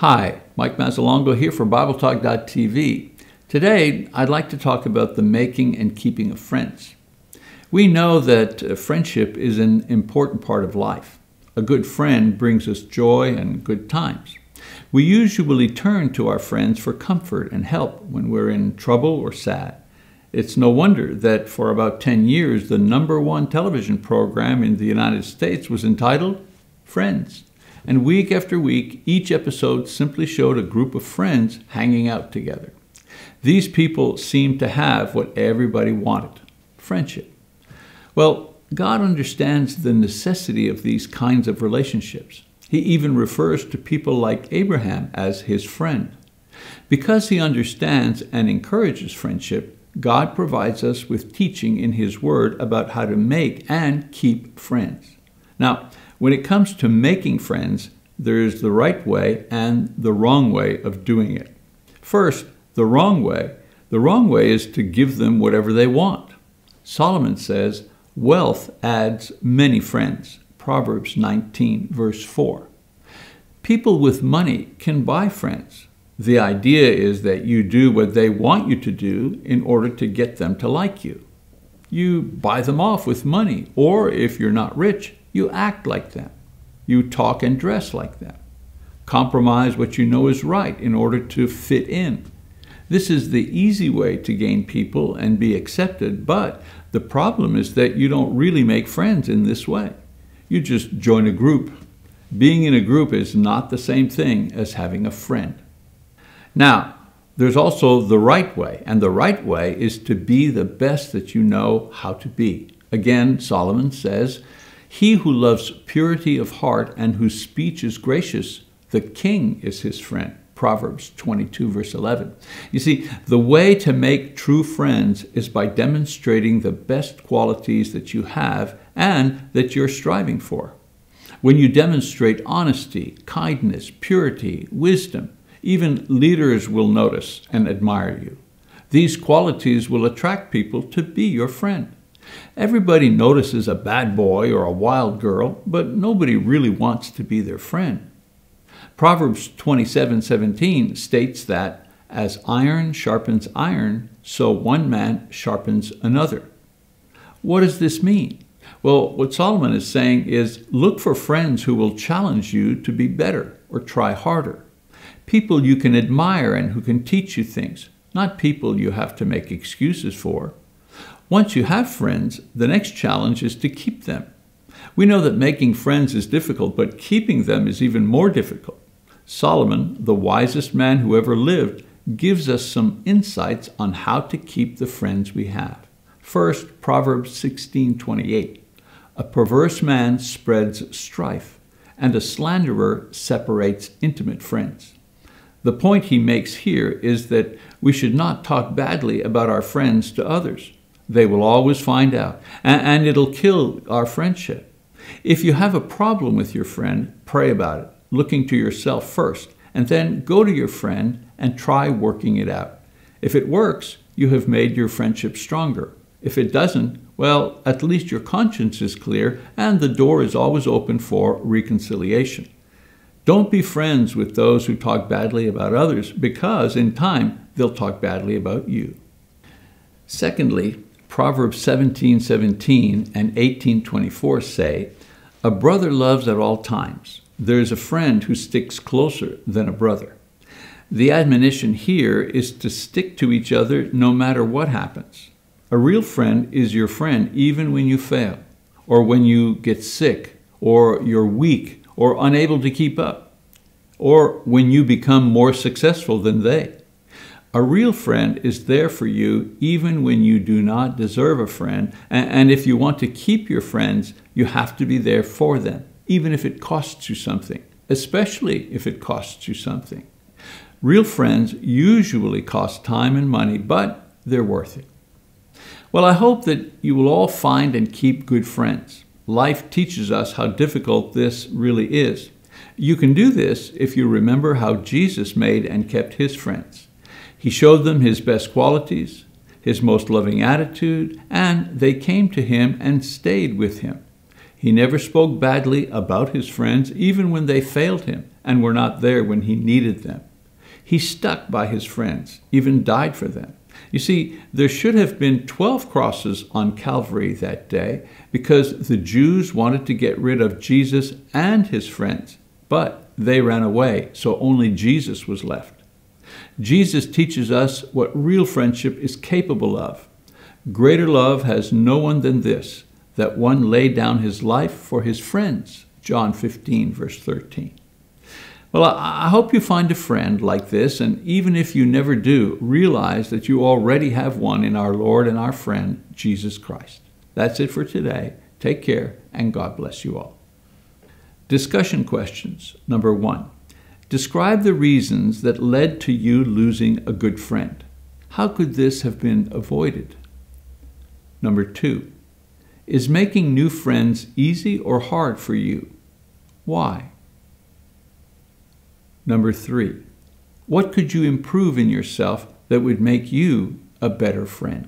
Hi, Mike Mazzalongo here from BibleTalk.tv. Today, I'd like to talk about the making and keeping of friends. We know that friendship is an important part of life. A good friend brings us joy and good times. We usually turn to our friends for comfort and help when we're in trouble or sad. It's no wonder that for about 10 years, the #1 television program in the United States was entitled Friends. And week after week, each episode simply showed a group of friends hanging out together. These people seemed to have what everybody wanted, friendship. Well, God understands the necessity of these kinds of relationships. He even refers to people like Abraham as his friend. Because he understands and encourages friendship, God provides us with teaching in his word about how to make and keep friends. Now, when it comes to making friends, there is the right way and the wrong way of doing it. First, the wrong way. The wrong way is to give them whatever they want. Solomon says, "Wealth adds many friends." Proverbs 19, verse 4. People with money can buy friends. The idea is that you do what they want you to do in order to get them to like you. You buy them off with money, or if you're not rich, you act like them. You talk and dress like them. Compromise what you know is right in order to fit in. This is the easy way to gain people and be accepted, but the problem is that you don't really make friends in this way. You just join a group. Being in a group is not the same thing as having a friend. Now, there's also the right way, and the right way is to be the best that you know how to be. Again, Solomon says, "He who loves purity of heart and whose speech is gracious, the king is his friend." Proverbs 22, verse 11. You see, the way to make true friends is by demonstrating the best qualities that you have and that you're striving for. When you demonstrate honesty, kindness, purity, wisdom, even leaders will notice and admire you. These qualities will attract people to be your friend. Everybody notices a bad boy or a wild girl, but nobody really wants to be their friend. Proverbs 27:17 states that, "As iron sharpens iron, so one man sharpens another." What does this mean? Well, what Solomon is saying is, look for friends who will challenge you to be better or try harder. People you can admire and who can teach you things, not people you have to make excuses for. Once you have friends, the next challenge is to keep them. We know that making friends is difficult, but keeping them is even more difficult. Solomon, the wisest man who ever lived, gives us some insights on how to keep the friends we have. First, Proverbs 16:28. "A perverse man spreads strife, and a slanderer separates intimate friends." The point he makes here is that we should not talk badly about our friends to others. They will always find out, and it'll kill our friendship. If you have a problem with your friend, pray about it, looking to yourself first, and then go to your friend and try working it out. If it works, you have made your friendship stronger. If it doesn't, well, at least your conscience is clear, and the door is always open for reconciliation. Don't be friends with those who talk badly about others, because in time, they'll talk badly about you. Secondly, Proverbs 17:17 and 18:24 say, "A brother loves at all times. There is a friend who sticks closer than a brother." The admonition here is to stick to each other no matter what happens. A real friend is your friend even when you fail, or when you get sick, or you're weak, or unable to keep up, or when you become more successful than they. A real friend is there for you even when you do not deserve a friend, and if you want to keep your friends, you have to be there for them, even if it costs you something, especially if it costs you something. Real friends usually cost time and money, but they're worth it. Well, I hope that you will all find and keep good friends. Life teaches us how difficult this really is. You can do this if you remember how Jesus made and kept his friends. He showed them his best qualities, his most loving attitude, and they came to him and stayed with him. He never spoke badly about his friends, even when they failed him, and were not there when he needed them. He stuck by his friends, even died for them. You see, there should have been 12 crosses on Calvary that day because the Jews wanted to get rid of Jesus and his friends, but they ran away, so only Jesus was left. Jesus teaches us what real friendship is capable of. Greater love has no one than this, that one lay down his life for his friends, John 15, verse 13. Well, I hope you find a friend like this, and even if you never do, realize that you already have one in our Lord and our friend, Jesus Christ. That's it for today. Take care, and God bless you all. Discussion questions. Number one, describe the reasons that led to you losing a good friend. How could this have been avoided? Number two, is making new friends easy or hard for you? Why? Number three, what could you improve in yourself that would make you a better friend?